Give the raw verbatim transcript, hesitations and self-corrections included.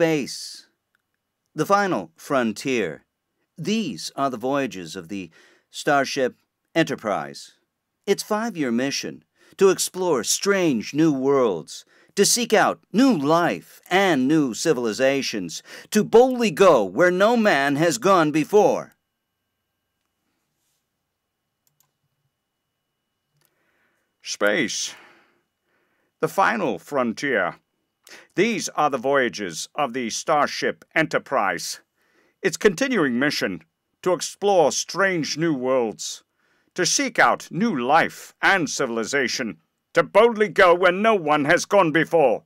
space, the final frontier. These are the voyages of the Starship Enterprise. Its five-year mission to explore strange new worlds, to seek out new life and new civilizations, to boldly go where no man has gone before. Space, the final frontier. These are the voyages of the Starship Enterprise. Its continuing mission to explore strange new worlds, to seek out new life and civilization, to boldly go where no one has gone before.